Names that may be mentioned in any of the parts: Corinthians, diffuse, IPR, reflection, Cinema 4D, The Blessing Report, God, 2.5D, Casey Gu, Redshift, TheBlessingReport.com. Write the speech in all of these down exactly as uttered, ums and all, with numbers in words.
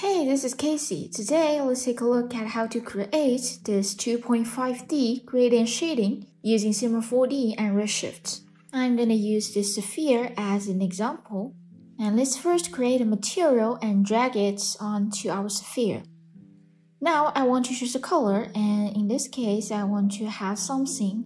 Hey, this is Casey. Today, let's take a look at how to create this two point five D gradient shading using Cinema four D and Redshift. I'm gonna use this sphere as an example. And let's first create a material and drag it onto our sphere. Now, I want to choose a color, and in this case, I want to have something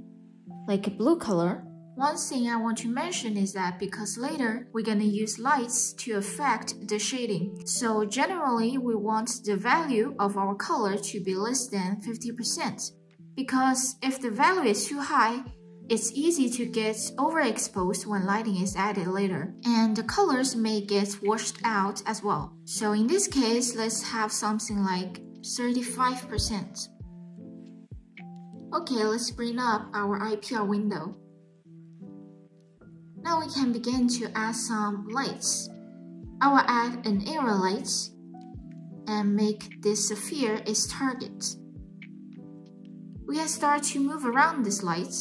like a blue color. One thing I want to mention is that because later we're going to use lights to affect the shading. So generally, we want the value of our color to be less than fifty percent. Because if the value is too high, it's easy to get overexposed when lighting is added later. And the colors may get washed out as well. So in this case, let's have something like thirty-five percent. Okay, let's bring up our I P R window. Now we can begin to add some lights. I will add an area light and make this sphere its target. We can start to move around this light,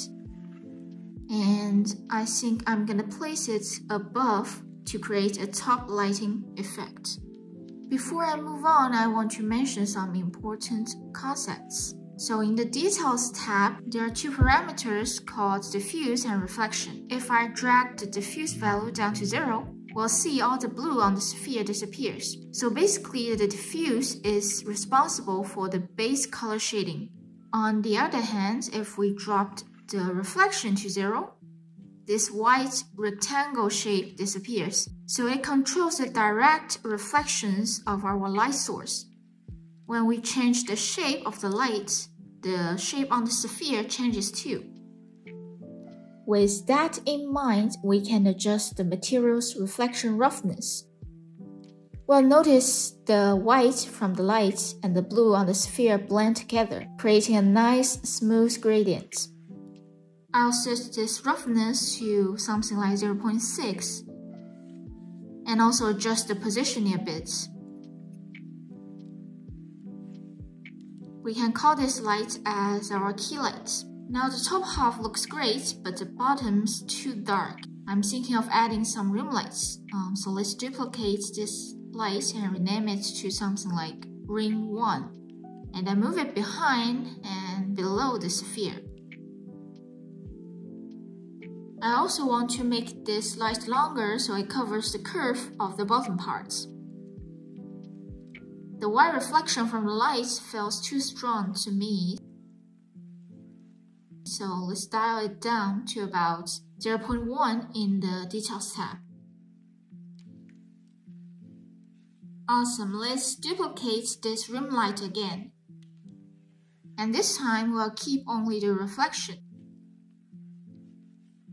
and I think I'm gonna place it above to create a top lighting effect. Before I move on, I want to mention some important concepts. So in the Details tab, there are two parameters called diffuse and reflection. If I drag the diffuse value down to zero, we'll see all the blue on the sphere disappears. So basically, the diffuse is responsible for the base color shading. On the other hand, if we dropped the reflection to zero, this white rectangle shape disappears. So it controls the direct reflections of our light source. When we change the shape of the light, the shape on the sphere changes too. With that in mind, we can adjust the material's reflection roughness. Well, notice the white from the light and the blue on the sphere blend together, creating a nice smooth gradient. I'll set this roughness to something like zero point six and also adjust the positioning a bit. We can call this light as our key light. Now the top half looks great, but the bottom's too dark. I'm thinking of adding some rim lights. Um, so let's duplicate this light and rename it to something like rim one. And then move it behind and below the sphere. I also want to make this light longer so it covers the curve of the bottom part. The white reflection from the light feels too strong to me. So let's dial it down to about zero point one in the Details tab. Awesome, let's duplicate this rim light again. And this time we'll keep only the reflection.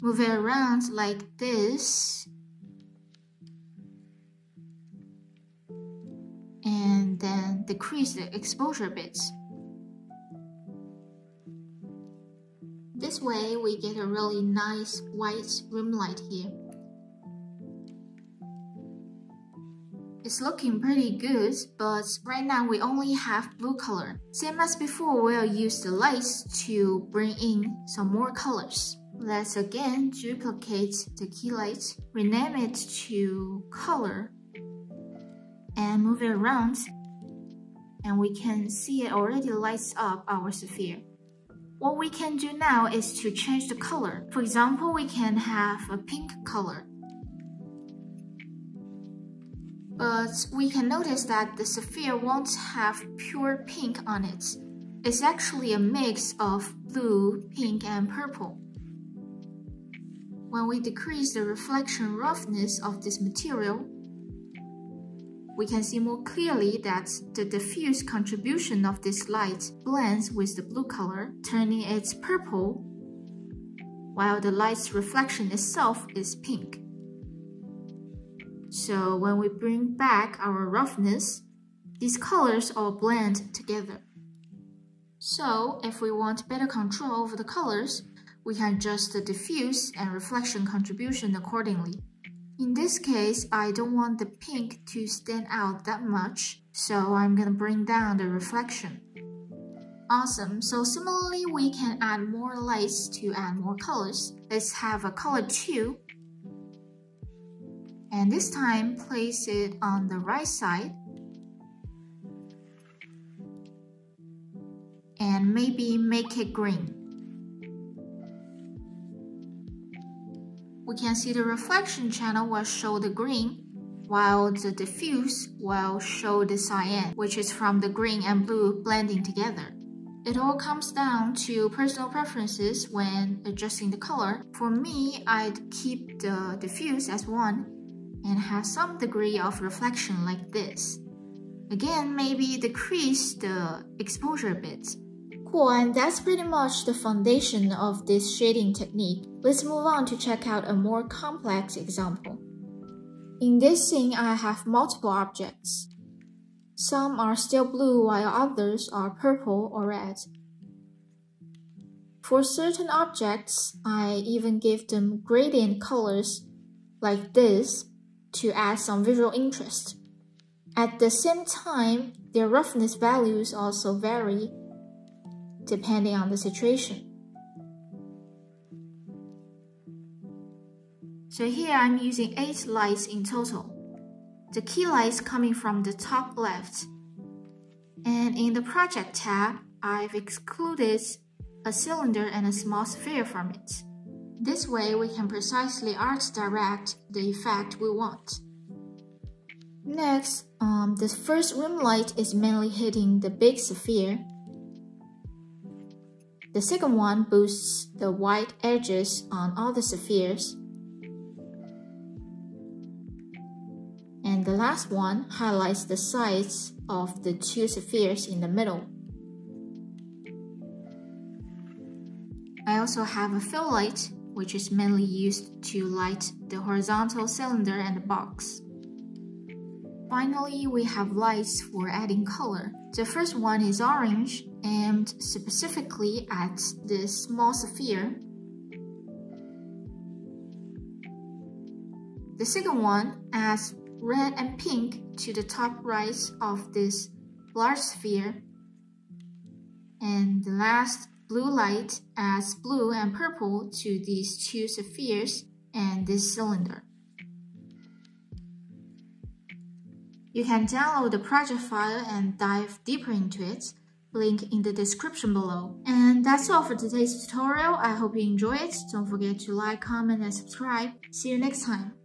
Move it around like this. And then decrease the exposure bits. This way we get a really nice white rim light here. It's looking pretty good, but right now we only have blue color. Same as before, we'll use the lights to bring in some more colors. Let's again duplicate the key light, rename it to color, and move it around, and we can see it already lights up our sphere. What we can do now is to change the color. For example, we can have a pink color. But we can notice that the sphere won't have pure pink on it. It's actually a mix of blue, pink, and purple. When we decrease the reflection roughness of this material, we can see more clearly that the diffuse contribution of this light blends with the blue color, turning it purple, while the light's reflection itself is pink. So when we bring back our roughness, these colors all blend together. So if we want better control over the colors, we can adjust the diffuse and reflection contribution accordingly. In this case, I don't want the pink to stand out that much, so I'm gonna bring down the reflection. Awesome, so similarly, we can add more lights to add more colors. Let's have a color two, and this time place it on the right side, and maybe make it green. We can see the reflection channel will show the green, while the diffuse will show the cyan, which is from the green and blue blending together. It all comes down to personal preferences when adjusting the color. For me, I'd keep the diffuse as one and have some degree of reflection like this. Again, maybe decrease the exposure a bit. Cool, and that's pretty much the foundation of this shading technique. Let's move on to check out a more complex example. In this scene, I have multiple objects. Some are still blue while others are purple or red. For certain objects, I even give them gradient colors like this to add some visual interest. At the same time, their roughness values also vary depending on the situation. So here I'm using eight lights in total. The key lights coming from the top left. And in the project tab, I've excluded a cylinder and a small sphere from it. This way we can precisely art direct the effect we want. Next, um, the first rim light is mainly hitting the big sphere. The second one boosts the white edges on all the spheres. And the last one highlights the sides of the two spheres in the middle. I also have a fill light, which is mainly used to light the horizontal cylinder and the box. Finally, we have lights for adding color. The first one is orange, aimed specifically at the small sphere. The second one adds red and pink to the top right of this large sphere. And the last blue light adds blue and purple to these two spheres and this cylinder. You can download the project file and dive deeper into it, link in the description below. And that's all for today's tutorial. I hope you enjoy it. Don't forget to like, comment, and subscribe. See you next time.